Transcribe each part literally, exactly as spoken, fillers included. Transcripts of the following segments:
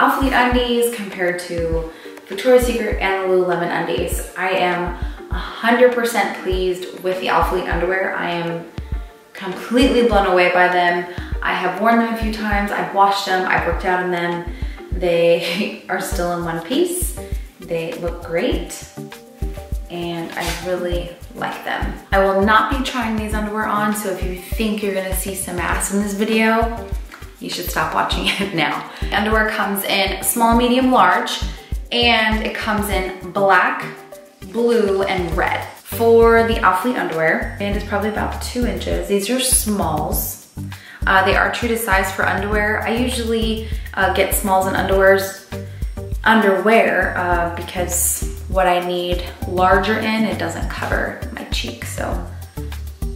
Alphalete undies compared to Victoria's Secret and Lululemon undies. I am one hundred percent pleased with the Alphalete underwear. I am completely blown away by them. I have worn them a few times, I've washed them, I've worked out in them. They are still in one piece. They look great, and I really like them. I will not be trying these underwear on, so if you think you're gonna see some ass in this video, you should stop watching it now. The underwear comes in small, medium, large, and it comes in black, blue, and red. For the Alphalete underwear, and it's probably about two inches. These are smalls. Uh, they are true to size for underwear. I usually uh, get smalls and underwears, underwear uh, because what I need larger in, it doesn't cover my cheek. So,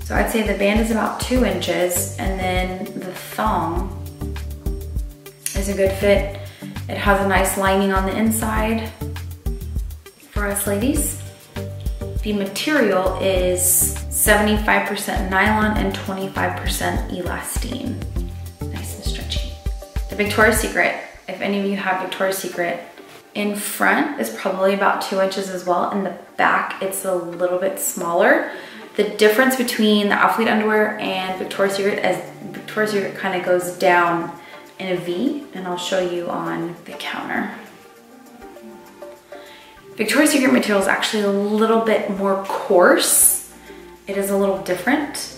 so I'd say the band is about two inches, and then the thong is a good fit. It has a nice lining on the inside for us ladies. The material is seventy-five percent nylon and twenty-five percent elastine. Nice and stretchy. The Victoria's Secret, if any of you have Victoria's Secret, in front is probably about two inches as well. In the back, it's a little bit smaller. The difference between the Alphalete underwear and Victoria's Secret is Victoria's Secret kind of goes down in a V, and I'll show you on the counter. Victoria's Secret material is actually a little bit more coarse. It is a little different.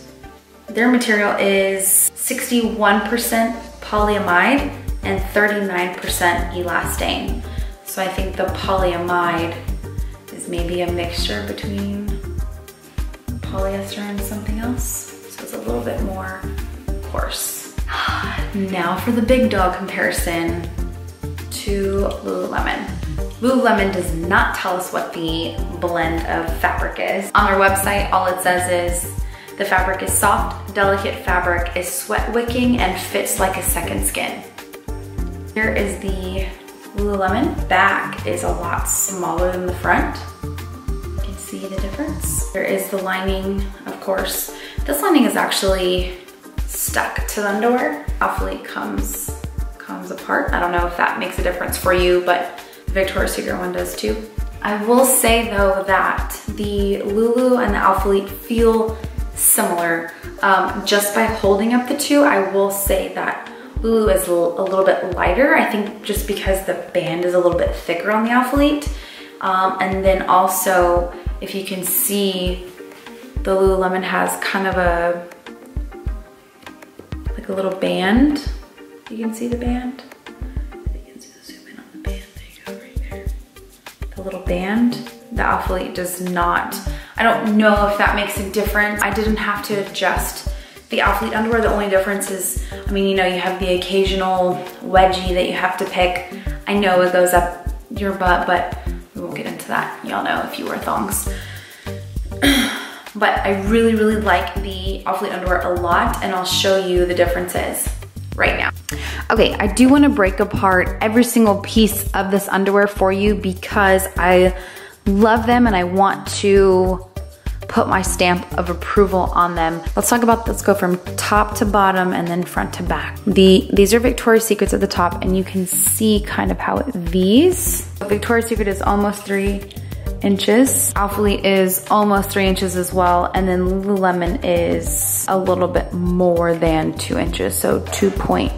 Their material is sixty-one percent polyamide and thirty-nine percent elastane. So I think the polyamide is maybe a mixture between polyester and something else. So it's a little bit more coarse. Now for the big dog comparison to Lululemon. Lululemon does not tell us what the blend of fabric is. On their website, all it says is the fabric is soft, delicate fabric, is sweat wicking, and fits like a second skin. Here is the Lululemon. Back is a lot smaller than the front. You can see the difference. There is the lining, of course. This lining is actually stuck to the underwear. Alphalete comes, comes apart. I don't know if that makes a difference for you, but Victoria's Secret one does too. I will say though that the Lulu and the Alphalete feel similar. Um, just by holding up the two, I will say that Lulu is a little bit lighter. I think just because the band is a little bit thicker on the Alphalete. Um, and then also, if you can see, the Lululemon has kind of a, like a little band. You can see the band. Little band. The Alphalete does not. I don't know if that makes a difference. I didn't have to adjust the Alphalete underwear. The only difference is, I mean, you know, you have the occasional wedgie that you have to pick. I know it goes up your butt, but we won't get into that. Y'all know if you wear thongs. But I really, really like the Alphalete underwear a lot, and I'll show you the differences right now. Okay, I do want to break apart every single piece of this underwear for you because I love them and I want to put my stamp of approval on them. Let's talk about, let's go from top to bottom and then front to back. The, these are Victoria's Secrets at the top, and you can see kind of how it V's. Victoria's Secret is almost three inches. Alphalete is almost three inches as well, and then Lululemon is a little bit more than two inches, so two point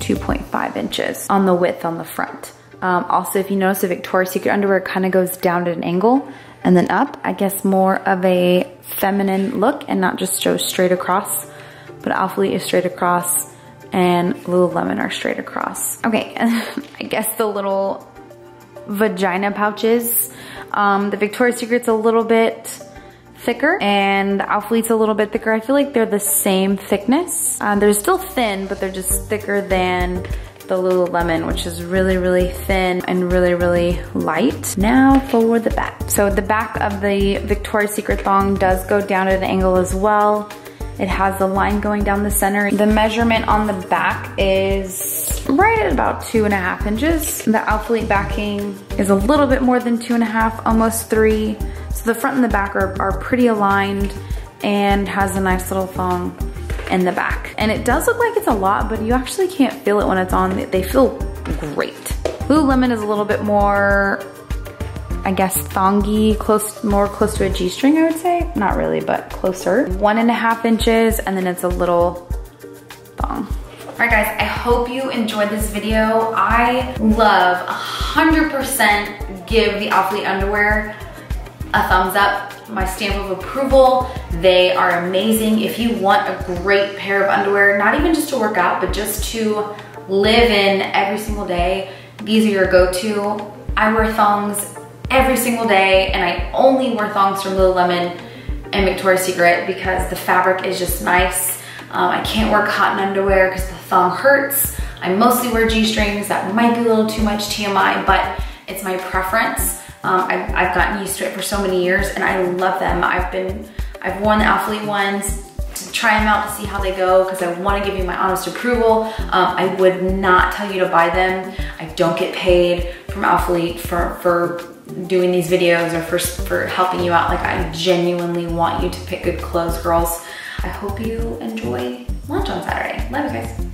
two point five inches on the width on the front. Um, also, if you notice, the Victoria's Secret underwear kind of goes down at an angle and then up. I guess more of a feminine look and not just so straight across, but Alphalete is straight across and Lululemon are straight across. Okay, and I guess the little vagina pouches. Um, the Victoria's Secret's a little bit thicker and the Alphalete's a little bit thicker. I feel like they're the same thickness. Uh, they're still thin, but they're just thicker than the Lululemon, which is really, really thin and really, really light. Now for the back. So the back of the Victoria's Secret thong does go down at an angle as well. It has the line going down the center. The measurement on the back is right at about two and a half inches. The Alphalete backing is a little bit more than two and a half, almost three. So the front and the back are, are pretty aligned and has a nice little thong in the back. And it does look like it's a lot, but you actually can't feel it when it's on. They feel great. Lululemon is a little bit more, I guess, thongy, close, more close to a G-string, I would say. Not really, but closer. One and a half inches, and then it's a little thong. All right, guys, I hope you enjoyed this video. I love one hundred percent give the Alphalete underwear a thumbs up, my stamp of approval. They are amazing. If you want a great pair of underwear, not even just to work out, but just to live in every single day, these are your go-to. I wear thongs every single day, and I only wear thongs from Lululemon and Victoria's Secret because the fabric is just nice. Um, I can't wear cotton underwear because the thong hurts. I mostly wear G-strings. That might be a little too much T M I, but it's my preference. Um, I've, I've gotten used to it for so many years, and I love them. I've been, I've worn the Alphalete ones to try them out to see how they go because I want to give you my honest approval. Um, I would not tell you to buy them. I don't get paid from Alphalete for, for doing these videos or for, for helping you out. Like, I genuinely want you to pick good clothes, girls. I hope you enjoy lunch on Saturday. Love you guys.